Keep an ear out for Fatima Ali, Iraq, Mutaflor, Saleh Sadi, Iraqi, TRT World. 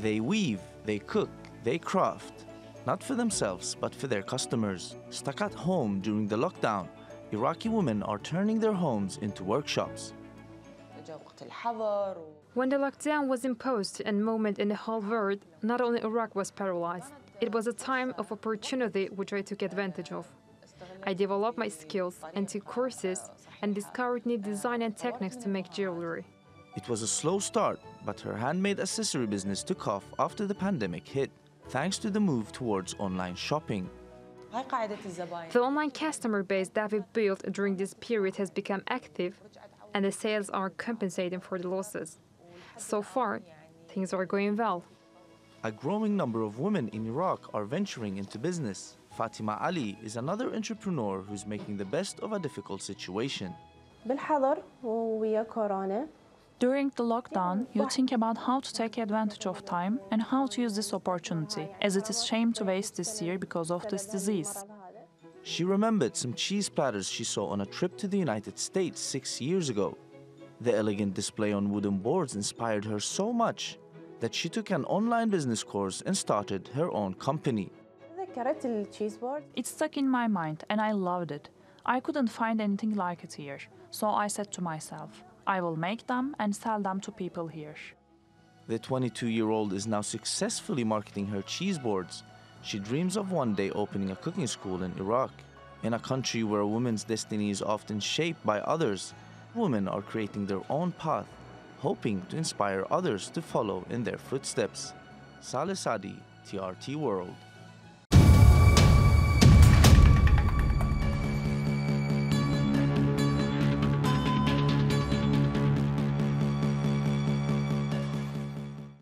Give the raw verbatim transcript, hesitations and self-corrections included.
They weave, they cook, they craft, not for themselves, but for their customers. Stuck at home during the lockdown, Iraqi women are turning their homes into workshops. When the lockdown was imposed and moment in the whole world, not only Iraq was paralyzed. It was a time of opportunity which I took advantage of. I developed my skills and took courses and discovered new design and techniques to make jewelry. It was a slow start, but her handmade accessory business took off after the pandemic hit, thanks to the move towards online shopping. The online customer base that we built during this period has become active, and the sales are compensating for the losses. So far, things are going well. A growing number of women in Iraq are venturing into business. Fatima Ali is another entrepreneur who's making the best of a difficult situation. During the lockdown, you think about how to take advantage of time and how to use this opportunity, as it is shame to waste this year because of this disease. She remembered some cheese platters she saw on a trip to the United States six years ago. The elegant display on wooden boards inspired her so much that she took an online business course and started her own company. It stuck in my mind and I loved it. I couldn't find anything like it here, so I said to myself, I will make them and sell them to people here. The twenty-two-year-old is now successfully marketing her cheese boards. She dreams of one day opening a cooking school in Iraq. In a country where a woman's destiny is often shaped by others, women are creating their own path, hoping to inspire others to follow in their footsteps. Saleh Sadi, T R T World.